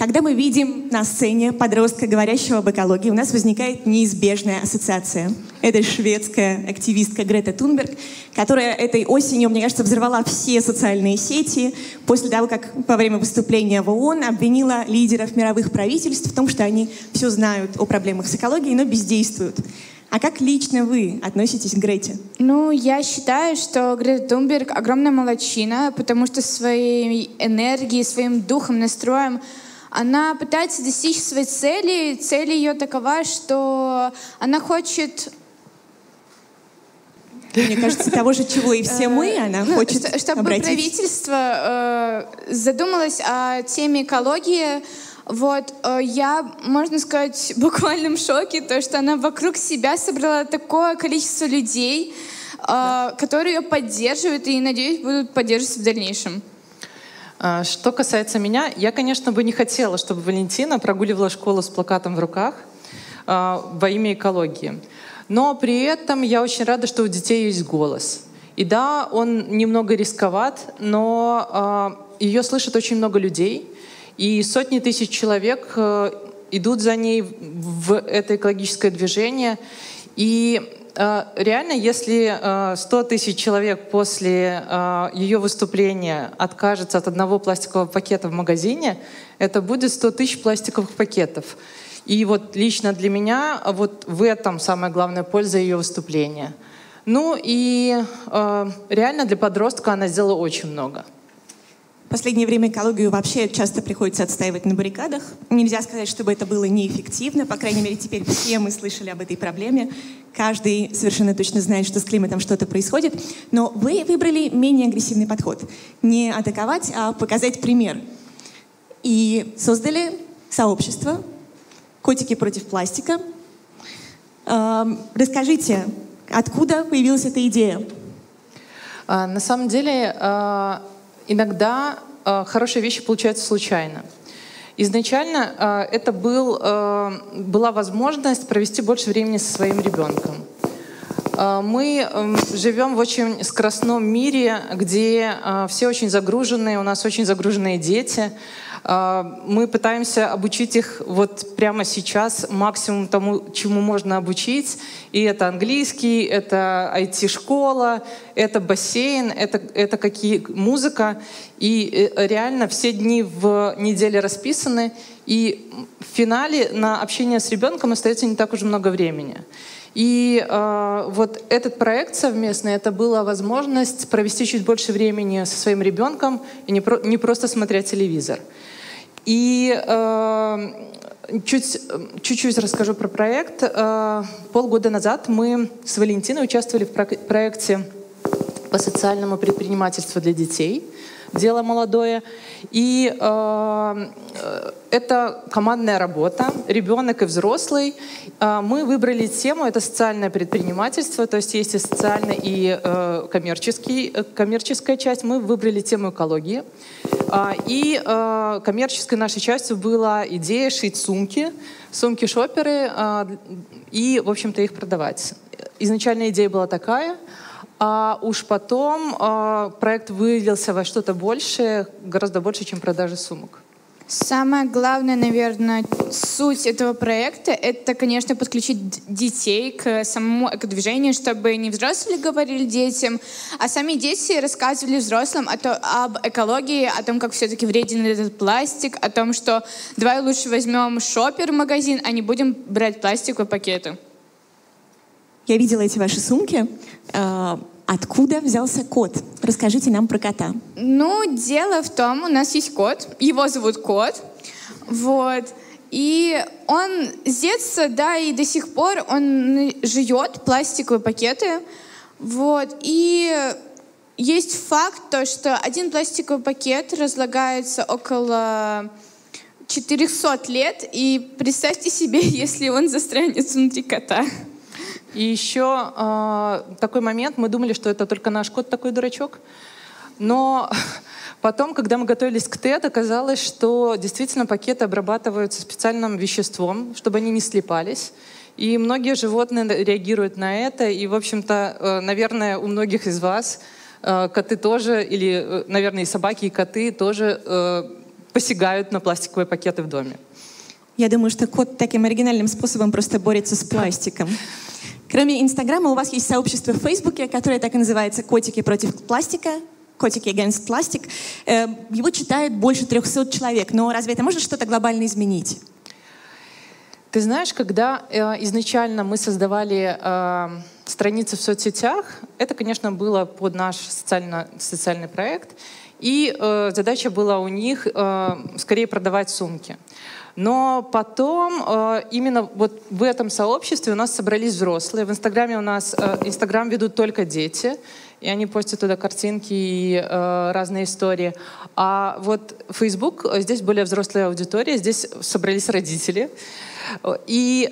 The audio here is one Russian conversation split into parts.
Когда мы видим на сцене подростка, говорящего об экологии, у нас возникает неизбежная ассоциация. Это шведская активистка Грета Тунберг, которая этой осенью, мне кажется, взорвала все социальные сети после того, как во время выступления в ООН обвинила лидеров мировых правительств в том, что они все знают о проблемах с экологией, но бездействуют. А как лично вы относитесь к Грете? Ну, я считаю, что Грета Тунберг огромная молодчина, потому что своей энергией, своим духом, настроем она пытается достичь своей цели. Цель ее такова, что она хочет... Мне кажется, того же, чего и все мы, она хочет, чтобы правительство задумалось о теме экологии. Вот, я, можно сказать, в буквальном шоке, то, что она вокруг себя собрала такое количество людей, которые ее поддерживают и, надеюсь, будут поддерживать в дальнейшем. Что касается меня, я, конечно, бы не хотела, чтобы Валентина прогуливала школу с плакатом в руках во имя экологии. Но при этом я очень рада, что у детей есть голос. И да, он немного рисковат, но ее слышит очень много людей. И сотни тысяч человек идут за ней в это экологическое движение. И реально, если 100 тысяч человек после ее выступления откажется от одного пластикового пакета в магазине, это будет 100 тысяч пластиковых пакетов. И вот лично для меня вот в этом самая главная польза ее выступления. Ну и реально для подростка она сделала очень много. В последнее время экологию вообще часто приходится отстаивать на баррикадах. Нельзя сказать, чтобы это было неэффективно. По крайней мере, теперь все мы слышали об этой проблеме. Каждый совершенно точно знает, что с климатом что-то происходит. Но вы выбрали менее агрессивный подход. Не атаковать, а показать пример. И создали сообщество «Котики против пластика». Расскажите, откуда появилась эта идея? На самом деле... Иногда хорошие вещи получаются случайно. Изначально это была возможность провести больше времени со своим ребенком. Мы живем в очень скоростном мире, где все очень загружены, у нас очень загруженные дети. Мы пытаемся обучить их вот прямо сейчас максимум тому, чему можно обучить. И это английский, это IT-школа, это бассейн, это какие музыка. И реально все дни в неделе расписаны. И в финале на общение с ребенком остается не так уж много времени. И вот этот проект совместный, это была возможность провести чуть больше времени со своим ребенком и не просто смотря телевизор. И чуть-чуть расскажу про проект. Полгода назад мы с Валентиной участвовали в проекте по социальному предпринимательству для детей «Дело молодое». И это командная работа, ребенок и взрослый. Мы выбрали тему, это социальное предпринимательство, то есть есть и социальная, и коммерческая часть. Мы выбрали тему экологии. И коммерческой нашей частью была идея шить сумки-шопперы и, в общем-то, их продавать. Изначальная идея была такая. А уж потом проект вылился во что-то большее, гораздо больше, чем продажи сумок. Самая главная, наверное, суть этого проекта — это, конечно, подключить детей к самому экодвижению, чтобы не взрослые говорили детям, а сами дети рассказывали взрослым об экологии, о том, как все-таки вреден этот пластик, о том, что давай лучше возьмем шоппер-магазин, а не будем брать пластиковые пакеты. Я видела эти ваши сумки. Откуда взялся кот? Расскажите нам про кота. Ну, дело в том, у нас есть кот. Его зовут Кот. Вот. И он с детства, да, и до сих пор он жует пластиковые пакеты. Вот. И есть факт, то, что один пластиковый пакет разлагается около 400 лет. И представьте себе, если он застрянет внутри кота. И еще такой момент, мы думали, что это только наш кот такой дурачок, но потом, когда мы готовились к ТЭД, оказалось, что действительно пакеты обрабатываются специальным веществом, чтобы они не слипались, и многие животные реагируют на это, и, в общем-то, наверное, у многих из вас коты тоже, или, наверное, и собаки, и коты тоже посягают на пластиковые пакеты в доме. Я думаю, что кот таким оригинальным способом просто борется с пластиком. Кроме Инстаграма, у вас есть сообщество в Фейсбуке, которое так и называется «Котики против пластика», «Котики against plastic». Его читает больше 300 человек. Но разве это может что-то глобально изменить? Ты знаешь, когда изначально мы создавали страницы в соцсетях, это, конечно, было под наш социальный проект, и задача была у них скорее продавать сумки. Но потом именно вот в этом сообществе у нас собрались взрослые. В Инстаграме у нас Инстаграм ведут только дети, и они постят туда картинки и разные истории. А вот Facebook, здесь более взрослая аудитория, здесь собрались родители. И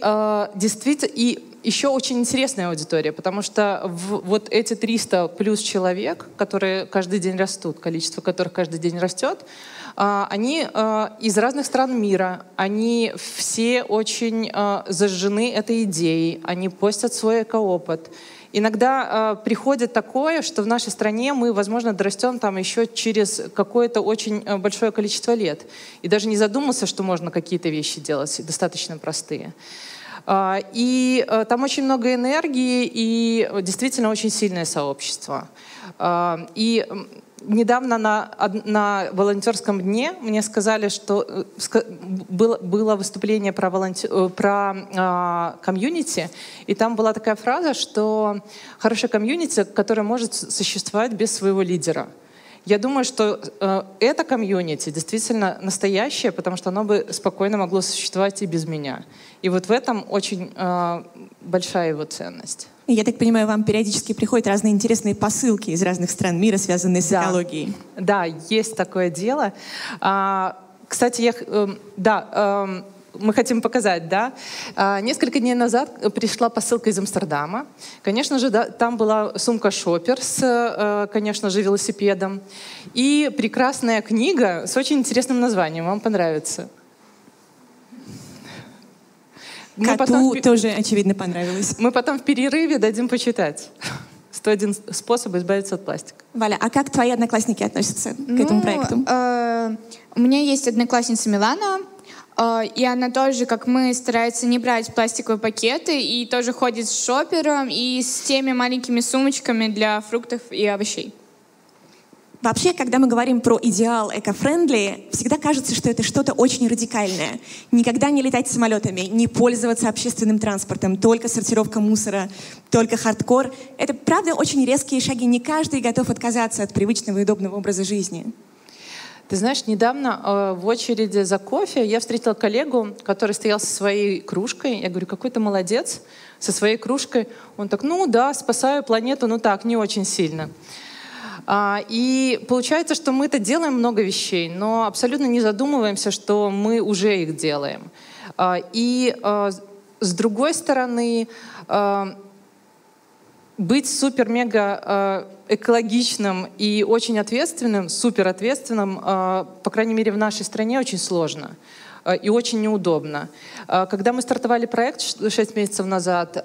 действительно, и еще очень интересная аудитория, потому что вот эти 300 плюс человек, которые каждый день растут, количество которых каждый день растет, они из разных стран мира, они все очень зажжены этой идеей, они постят свой экоопыт. Иногда приходит такое, что в нашей стране мы, возможно, дорастем там еще через какое-то очень большое количество лет. И даже не задумался, что можно какие-то вещи делать, достаточно простые. И там очень много энергии, и действительно очень сильное сообщество. И недавно на волонтерском дне мне сказали, что было выступление про комьюнити, и там была такая фраза, что хорошая комьюнити, которая может существовать без своего лидера. Я думаю, что это комьюнити действительно настоящее, потому что оно бы спокойно могло существовать и без меня. И вот в этом очень большая его ценность. Я так понимаю, вам периодически приходят разные интересные посылки из разных стран мира, связанные с экологией. Да, есть такое дело. Кстати, мы хотим показать, да? Несколько дней назад пришла посылка из Амстердама. Конечно же, да, там была сумка-шоппер с, конечно же, велосипедом. И прекрасная книга с очень интересным названием. Вам понравится. Коту тоже, очевидно, понравилось. Мы потом в перерыве дадим почитать. 101 способ избавиться от пластика. Валя, а как твои одноклассники относятся к этому проекту? У меня есть одноклассница Милана, и она тоже, как мы, старается не брать пластиковые пакеты и тоже ходит с шоппером и с теми маленькими сумочками для фруктов и овощей. Вообще, когда мы говорим про идеал эко-френдли, всегда кажется, что это что-то очень радикальное. Никогда не летать самолетами, не пользоваться общественным транспортом, только сортировка мусора, только хардкор. Это, правда, очень резкие шаги. Не каждый готов отказаться от привычного и удобного образа жизни. Ты знаешь, недавно в очереди за кофе я встретила коллегу, который стоял со своей кружкой. Я говорю, какой ты молодец со своей кружкой. Он так, ну да, спасаю планету, но так, не очень сильно. И получается, что мы-то делаем много вещей, но абсолютно не задумываемся, что мы уже их делаем. И с другой стороны, быть супер-мега экологичным и очень ответственным, суперответственным, по крайней мере, в нашей стране очень сложно и очень неудобно. Когда мы стартовали проект 6 месяцев назад,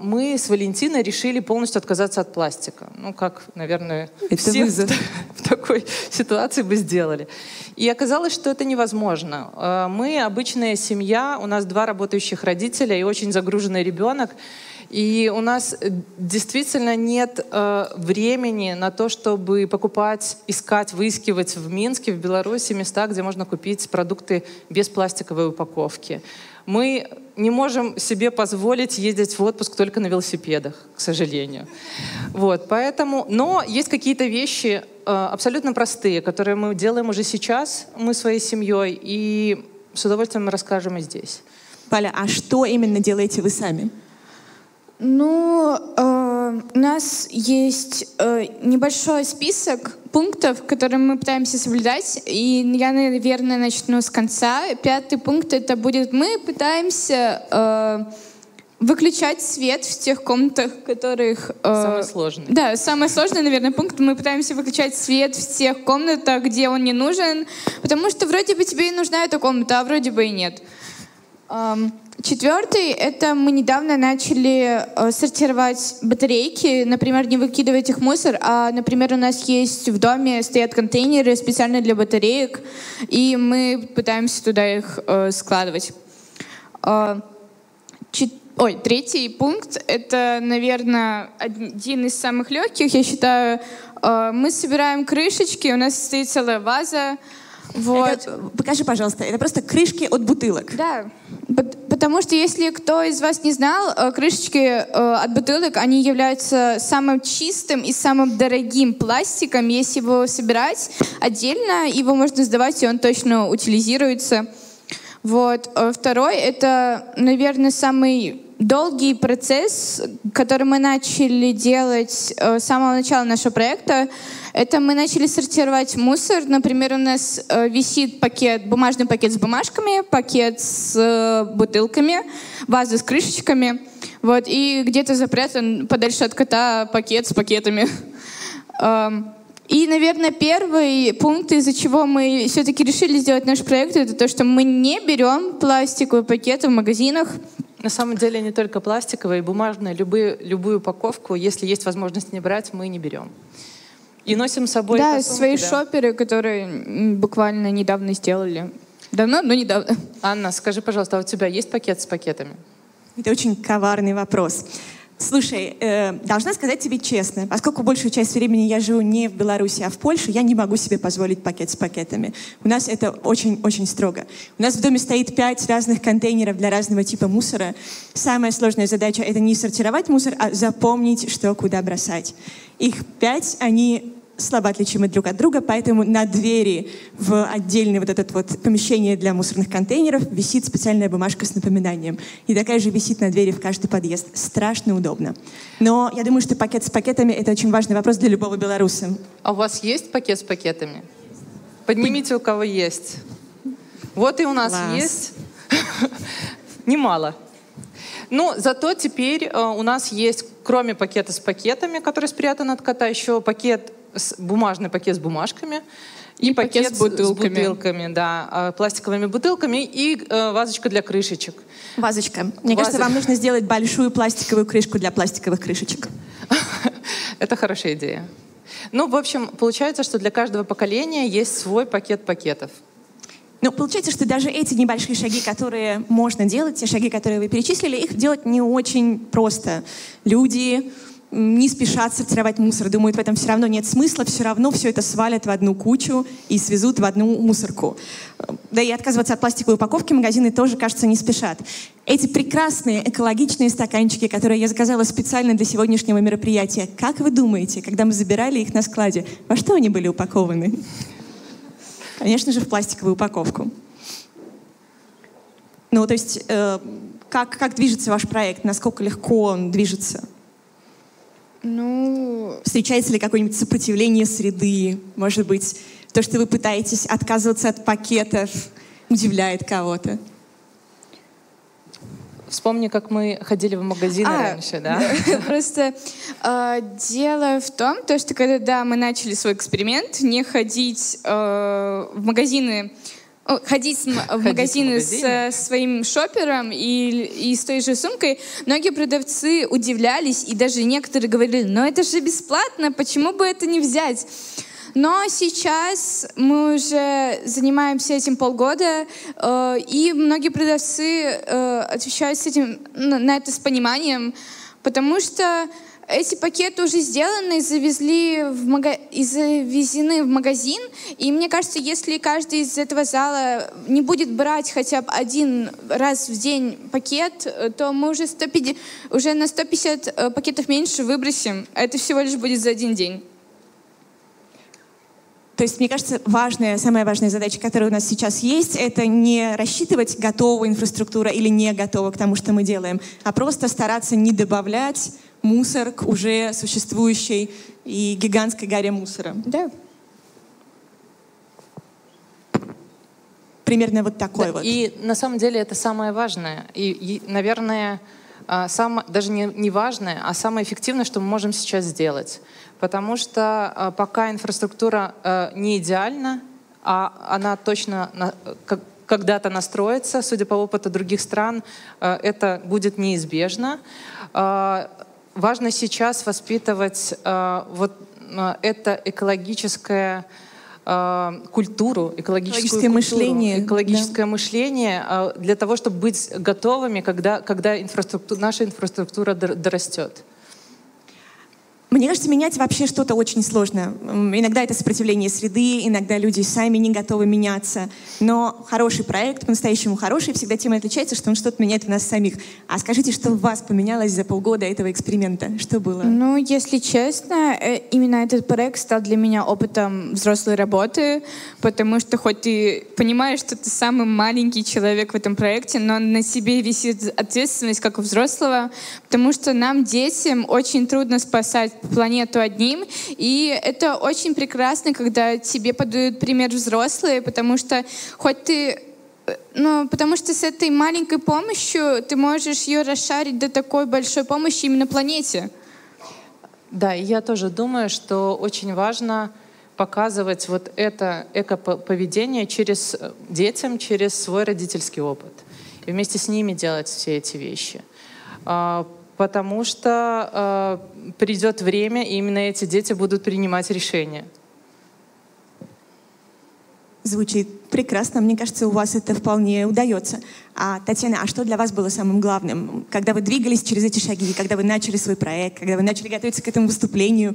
мы с Валентиной решили полностью отказаться от пластика. Ну, как, наверное, все в такой ситуации бы сделали. И оказалось, что это невозможно. Мы обычная семья, у нас 2 работающих родителя и очень загруженный ребенок. И у нас действительно нет времени на то, чтобы покупать, искать, выискивать в Минске, в Беларуси места, где можно купить продукты без пластиковой упаковки. Мы не можем себе позволить ездить в отпуск только на велосипедах, к сожалению. Вот, поэтому, но есть какие-то вещи абсолютно простые, которые мы делаем уже сейчас, мы своей семьей, и с удовольствием расскажем и здесь. Валя, а что именно делаете вы сами? Ну, у нас есть небольшой список пунктов, которые мы пытаемся соблюдать. И я, наверное, начну с конца. 5-й пункт — это будет мы пытаемся выключать свет в тех комнатах, в которых... Самый сложный. Да, самый сложный, наверное, пункт. Мы пытаемся выключать свет в тех комнатах, где он не нужен. Потому что вроде бы тебе и нужна эта комната, а вроде бы и нет. Четвертый — это мы недавно начали сортировать батарейки, например, не выкидывать их в мусор, а, например, у нас есть в доме стоят контейнеры специально для батареек, и мы пытаемся туда их складывать. Третий пункт — это, наверное, один из самых легких, я считаю. Мы собираем крышечки, у нас стоит целая ваза. Вот. Это, покажи, пожалуйста, это просто крышки от бутылок. Да, потому что, если кто из вас не знал, крышечки от бутылок, они являются самым чистым и самым дорогим пластиком. Если его собирать отдельно, его можно сдавать, и он точно утилизируется. Вот. Второй — это, наверное, самый долгий процесс, который мы начали делать с самого начала нашего проекта. Это мы начали сортировать мусор. Например, у нас висит пакет, бумажный пакет с бумажками, пакет с бутылками, ваза с крышечками. Вот. И где-то запрятан подальше от кота пакет с пакетами. И, наверное, первый пункт, из-за чего мы все-таки решили сделать наш проект, это то, что мы не берем пластиковые пакеты в магазинах. На самом деле не только пластиковые, бумажные, любую упаковку, если есть возможность не брать, мы не берем. И носим с собой... Да, сумки, свои шоперы, которые буквально недавно сделали. Давно, но недавно. Анна, скажи, пожалуйста, а у тебя есть пакет с пакетами? Это очень коварный вопрос. Слушай, должна сказать тебе честно, поскольку большую часть времени я живу не в Беларуси, а в Польше, я не могу себе позволить пакет с пакетами. У нас это очень-очень строго. У нас в доме стоит 5 разных контейнеров для разного типа мусора. Самая сложная задача — это не сортировать мусор, а запомнить, что куда бросать. Их 5, они слабо отличимы друг от друга, поэтому на двери в отдельное вот это вот помещение для мусорных контейнеров висит специальная бумажка с напоминанием. И такая же висит на двери в каждый подъезд. Страшно удобно. Но я думаю, что пакет с пакетами — это очень важный вопрос для любого белоруса. А у вас есть пакет с пакетами? Поднимите, у кого есть. Вот и у нас есть. Немало. Ну, зато теперь у нас есть, кроме пакета с пакетами, который спрятан от кота, еще пакет бумажный пакет с бумажками и пакет с бутылками, да, пластиковыми бутылками и вазочка для крышечек. Мне кажется, вам нужно сделать большую пластиковую крышку для пластиковых крышечек. Это хорошая идея. Ну, в общем, получается, что для каждого поколения есть свой пакет пакетов. Но получается, что даже эти небольшие шаги, которые можно делать, те шаги, которые вы перечислили, их делать не очень просто. Люди не спешат сортировать мусор, думают, в этом все равно нет смысла, все равно все это свалят в одну кучу и свезут в одну мусорку. Да и отказываться от пластиковой упаковки магазины тоже, кажется, не спешат. Эти прекрасные экологичные стаканчики, которые я заказала специально для сегодняшнего мероприятия, как вы думаете, когда мы забирали их на складе, во что они были упакованы? Конечно же, в пластиковую упаковку. Ну, то есть, как движется ваш проект, насколько легко он движется? Ну... Встречается ли какое-нибудь сопротивление среды? Может быть, то, что вы пытаетесь отказываться от пакетов, удивляет кого-то? Вспомни, как мы ходили в магазины раньше, да? Просто дело в том, что когда мы начали свой эксперимент, не ходить в магазины... Ходить в магазины со своим шопером и с той же сумкой, многие продавцы удивлялись, и даже некоторые говорили: «Но это же бесплатно, почему бы это не взять?» Но сейчас мы уже занимаемся этим полгода, и многие продавцы отвечают на это с пониманием, потому что эти пакеты уже сделаны, завезены в магазин. И мне кажется, если каждый из этого зала не будет брать хотя бы один раз в день пакет, то мы уже на 150 пакетов меньше выбросим. Это всего лишь будет за один день. То есть, мне кажется, самая важная задача, которая у нас сейчас есть, это не рассчитывать, готова инфраструктура или не готова к тому, что мы делаем, а просто стараться не добавлять мусор к уже существующей и гигантской горе мусора. Да. Примерно вот такой, да, вот. И на самом деле это самое важное. И наверное, даже не важное, а самое эффективное, что мы можем сейчас сделать. Потому что пока инфраструктура не идеальна, а она точно когда-то настроиться. Судя по опыту других стран, это будет неизбежно. Важно сейчас воспитывать вот это экологическое культуру, экологическое мышление для того, чтобы быть готовыми, когда наша инфраструктура дорастет. Мне кажется, менять вообще что-то очень сложно. Иногда это сопротивление среды, иногда люди сами не готовы меняться. Но хороший проект, по-настоящему хороший, всегда тем и отличается, что он что-то меняет в нас самих. А скажите, что у вас поменялось за полгода этого эксперимента? Что было? Ну, если честно, именно этот проект стал для меня опытом взрослой работы, потому что хоть ты понимаешь, что ты самый маленький человек в этом проекте, но на себе висит ответственность как у взрослого, потому что нам, детям, очень трудно спасать планету одним. И это очень прекрасно, когда тебе подают пример взрослые, потому что потому что с этой маленькой помощью ты можешь ее расшарить до такой большой помощи именно планете. Да, и я тоже думаю, что очень важно показывать вот это эко-поведение через детям, через свой родительский опыт. И вместе с ними делать все эти вещи. Потому что придет время, и именно эти дети будут принимать решения. Звучит прекрасно. Мне кажется, у вас это вполне удается. А, Татьяна, а что для вас было самым главным? Когда вы двигались через эти шаги, когда вы начали свой проект, когда вы начали готовиться к этому выступлению,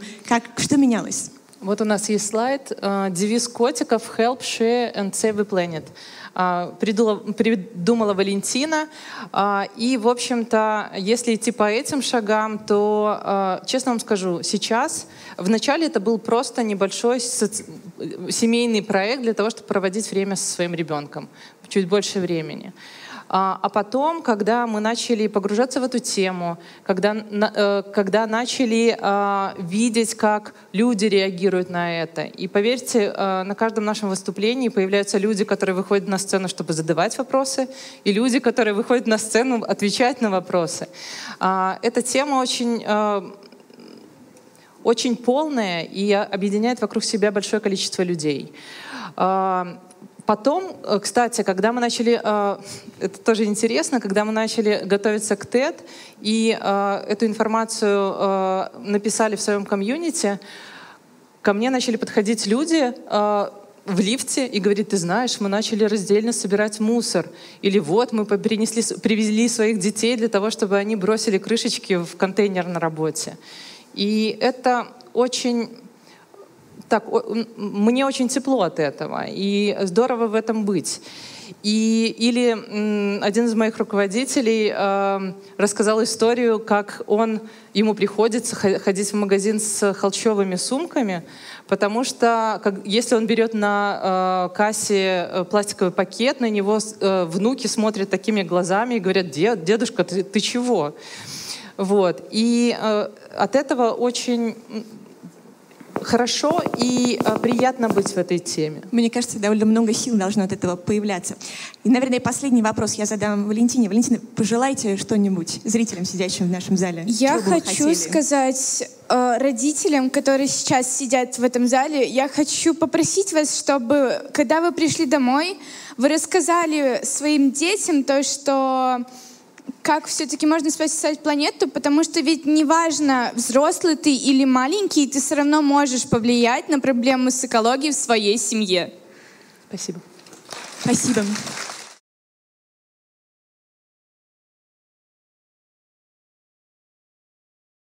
что менялось? Вот у нас есть слайд. Девиз котиков «Help, share and save the planet». Придумала Валентина. И, в общем-то, если идти по этим шагам, то, честно вам скажу, сейчас, вначале это был просто небольшой семейный проект для того, чтобы проводить время со своим ребенком, чуть больше времени. А потом, когда мы начали погружаться в эту тему, когда начали видеть, как люди реагируют на это. И поверьте, на каждом нашем выступлении появляются люди, которые выходят на сцену, чтобы задавать вопросы, и люди, которые выходят на сцену отвечать на вопросы. Эта тема очень полная и объединяет вокруг себя большое количество людей. Потом, кстати, когда мы начали, это тоже интересно, когда мы начали готовиться к TED и эту информацию написали в своем комьюнити, ко мне начали подходить люди в лифте и говорят: ты знаешь, мы начали раздельно собирать мусор. Или вот мы привезли своих детей для того, чтобы они бросили крышечки в контейнер на работе. И это очень... Так, мне очень тепло от этого, и здорово в этом быть. Или один из моих руководителей рассказал историю, как ему приходится ходить в магазин с холщовыми сумками, потому что если он берет на кассе пластиковый пакет, на него внуки смотрят такими глазами и говорят: дедушка, ты чего? Вот. И от этого очень... хорошо и приятно быть в этой теме. Мне кажется, довольно много сил должно от этого появляться. И, наверное, последний вопрос я задам Валентине. Валентина, пожелайте что-нибудь зрителям, сидящим в нашем зале? Я хочу сказать родителям, которые сейчас сидят в этом зале, я хочу попросить вас, чтобы, когда вы пришли домой, вы рассказали своим детям то, что... как все-таки можно спасать планету, потому что ведь неважно, взрослый ты или маленький, ты все равно можешь повлиять на проблемы с экологией в своей семье. Спасибо. Спасибо.